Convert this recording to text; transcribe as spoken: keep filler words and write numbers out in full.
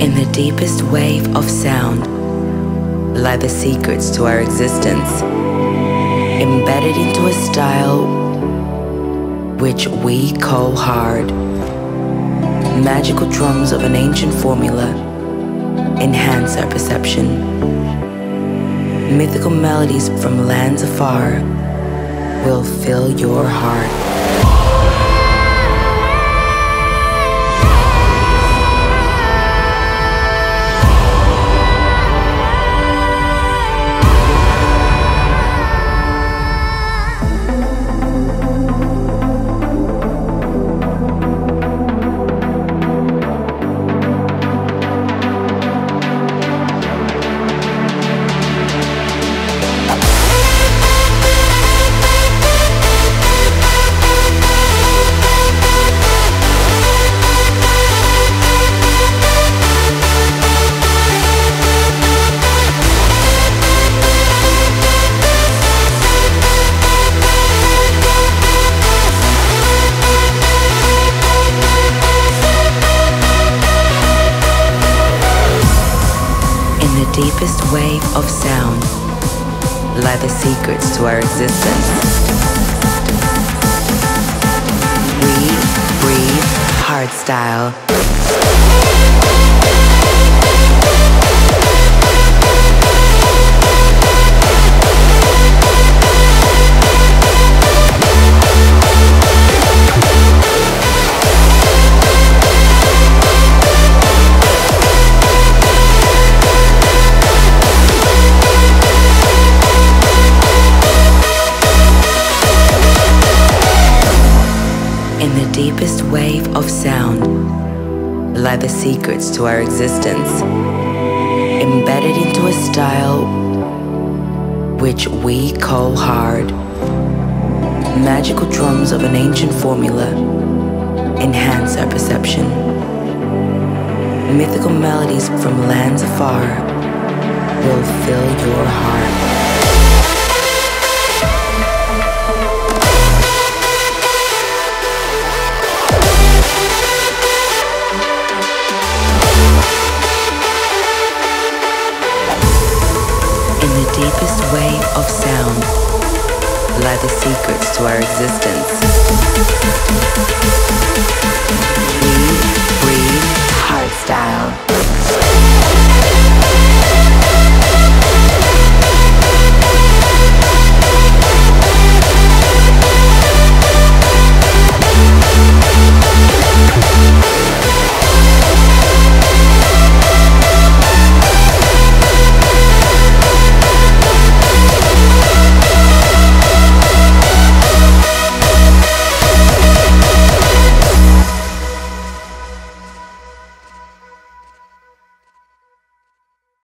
in the deepest wave of sound lie the secrets to our existence, embedded into a style which we call hard. Magical drums of an ancient formula enhance our perception. Mythical melodies from lands afar will fill your heart. Deepest wave of sound lie the secrets to our existence. We breathe hardstyle. In the deepest wave of sound lie the secrets to our existence, embedded into a style which we call hard. Magical drums of an ancient formula enhance our perception. Mythical melodies from lands afar will fill your heart. Deepest wave of sound lie the secrets to our existence.